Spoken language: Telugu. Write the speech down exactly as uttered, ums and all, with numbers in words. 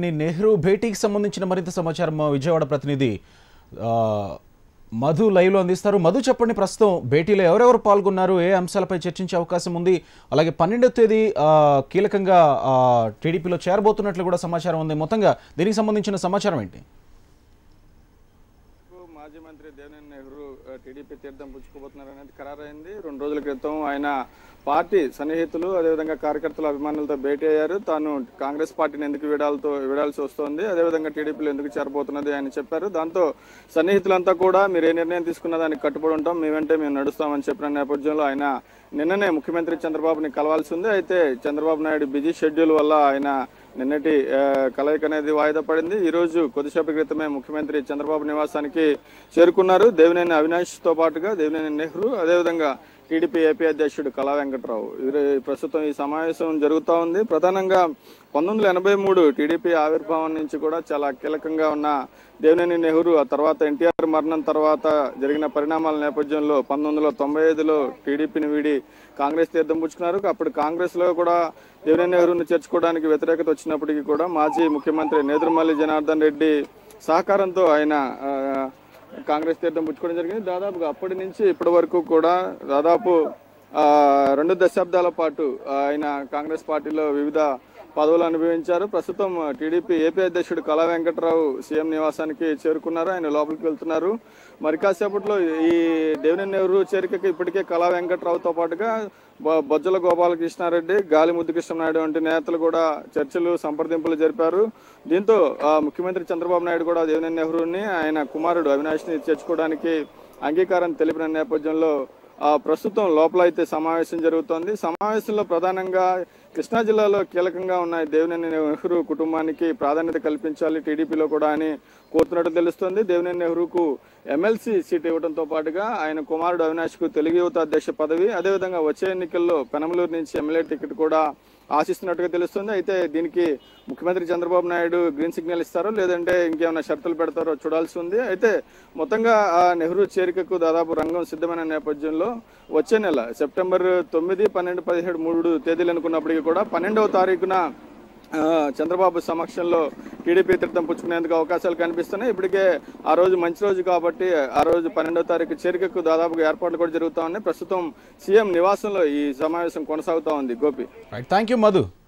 नेहरू भेटी की संबंधी मरीत समाचार विजयवाड़ा प्रतिनिधि మధు లైవ్ లో అందిస్తారు. మధు చెప్పండి, ప్రస్తుతం భేటీలో ఎవరెవరు పాల్గొన్నారు, ఏ అంశాలపై చర్చించే అవకాశం ఉంది, అలాగే పన్నెండవ తేదీ కీలకంగా టీడీపీలో చేరబోతున్నట్లు కూడా సమాచారం ఉంది. మొత్తంగా దీనికి సంబంధించిన సమాచారం ఏంటి? మాజీ మంత్రి దేవేంద్ర నెహ్రూ టీడీపీ తీర్థం పుచ్చుకోబోతున్నారు అనేది ఖరారైంది. రెండు రోజుల క్రితం ఆయన పార్టీ సన్నిహితులు అదేవిధంగా కార్యకర్తల అభిమానులతో భేటీ అయ్యారు. తాను కాంగ్రెస్ పార్టీని ఎందుకు విడాలతో విడాల్సి వస్తోంది, అదేవిధంగా టీడీపీలో ఎందుకు చేరబోతున్నది ఆయన చెప్పారు. దాంతో సన్నిహితులంతా కూడా మీరు ఏ నిర్ణయం తీసుకున్న దానికి కట్టుబడి ఉంటాం, మేమంటే మేము నడుస్తామని చెప్పిన నేపథ్యంలో ఆయన నిన్ననే ముఖ్యమంత్రి చంద్రబాబుని కలవాల్సి ఉంది. అయితే చంద్రబాబు నాయుడు బిజీ షెడ్యూల్ వల్ల ఆయన నిన్నటి కలయిక అనేది వాయిదా పడింది. ఈరోజు కొద్దిసేపటి క్రితమే ముఖ్యమంత్రి చంద్రబాబు నివాసానికి చేరుకున్నారు. దేవినేని అవినాష్తో పాటుగా దేవినేని నెహ్రూ, అదేవిధంగా టీడీపీ ఏపీ అధ్యక్షుడు కళా వెంకట్రావు ప్రస్తుతం ఈ సమావేశం జరుగుతూ ఉంది. ప్రధానంగా పంతొమ్మిది వందల ఎనభై మూడు టీడీపీ ఆవిర్భావం నుంచి కూడా చాలా కీలకంగా ఉన్న దేవినేని నెహ్రూ, ఆ తర్వాత ఎన్టీఆర్ మరణం తర్వాత జరిగిన పరిణామాల నేపథ్యంలో పంతొమ్మిది వందల తొంభై ఐదులో టీడీపీని వీడి కాంగ్రెస్ తీర్థం పుచ్చుకున్నారు. అప్పుడు కాంగ్రెస్లో కూడా దేవినేని నెహ్రూను చేర్చుకోవడానికి వ్యతిరేకత వచ్చినప్పటికీ కూడా మాజీ ముఖ్యమంత్రి నరేంద్రమల్లి జనార్దన్ రెడ్డి సహకారంతో ఆయన కాంగ్రెస్ తీర్థం పుచ్చుకోవడం జరిగింది. దాదాపుగా అప్పటి నుంచి ఇప్పటి వరకు కూడా దాదాపు రెండు దశాబ్దాల పాటు ఆయన కాంగ్రెస్ పార్టీలో వివిధ పదవులు అనుభవించారు. ప్రస్తుతం టీడీపీ ఏపీ అధ్యక్షుడు కళా వెంకట్రావు సీఎం నివాసానికి చేరుకున్నారు. ఆయన లోపలికి వెళ్తున్నారు. మరి కాసేపట్లో ఈ దేవినేని నెహ్రూ చేరికకి ఇప్పటికే కళా వెంకట్రావుతో పాటుగా బొజ్జల గోపాల కృష్ణారెడ్డి, గాలి ముద్దు కృష్ణనాయుడు వంటి నేతలు కూడా చర్చలు సంప్రదింపులు జరిపారు. దీంతో ముఖ్యమంత్రి చంద్రబాబు నాయుడు కూడా దేవినేని నెహ్రూని ఆయన కుమారుడు అవినాష్ని చేర్చుకోవడానికి అంగీకారం తెలిపిన నేపథ్యంలో ప్రస్తుతం లోపల అయితే సమావేశం జరుగుతోంది. సమావేశంలో ప్రధానంగా కృష్ణా జిల్లాలో కీలకంగా ఉన్న దేవినేని నెహ్రూ కుటుంబానికి ప్రాధాన్యత కల్పించాలి టీడీపీలో కూడా అని కోరుతున్నట్టు తెలుస్తోంది. దేవినేని నెహ్రూకు ఎమ్మెల్సీ సీట్ ఇవ్వడంతో పాటుగా ఆయన కుమారుడు అవినాష్కు తెలుగు యువత అధ్యక్ష పదవి, అదేవిధంగా వచ్చే ఎన్నికల్లో పెనమలూరు నుంచి ఎమ్మెల్యే టికెట్ కూడా ఆశిస్తున్నట్టుగా తెలుస్తుంది. అయితే దీనికి ముఖ్యమంత్రి చంద్రబాబు నాయుడు గ్రీన్ సిగ్నల్ ఇస్తారో లేదంటే ఇంకేమైనా షరతులు పెడతారో చూడాల్సి ఉంది. అయితే మొత్తంగా నెహ్రూ చేరికకు దాదాపు రంగం సిద్ధమైన నేపథ్యంలో వచ్చే నెల సెప్టెంబర్ తొమ్మిది, పన్నెండు, పదిహేడు మూడు తేదీలు అనుకున్నప్పటికీ కూడా పన్నెండవ తారీఖున చంద్రబాబు సమక్షంలో టీడీపీ తీర్థం పుచ్చుకునేందుకు అవకాశాలు కనిపిస్తున్నాయి. ఇప్పటికే ఆ రోజు మంచి రోజు కాబట్టి ఆ రోజు పన్నెండో తారీఖు చేరికకు దాదాపుగా ఏర్పాట్లు కూడా జరుగుతూ ఉన్నాయి. ప్రస్తుతం సీఎం నివాసంలో ఈ సమావేశం కొనసాగుతూ ఉంది. Gopi, thank you Madhu.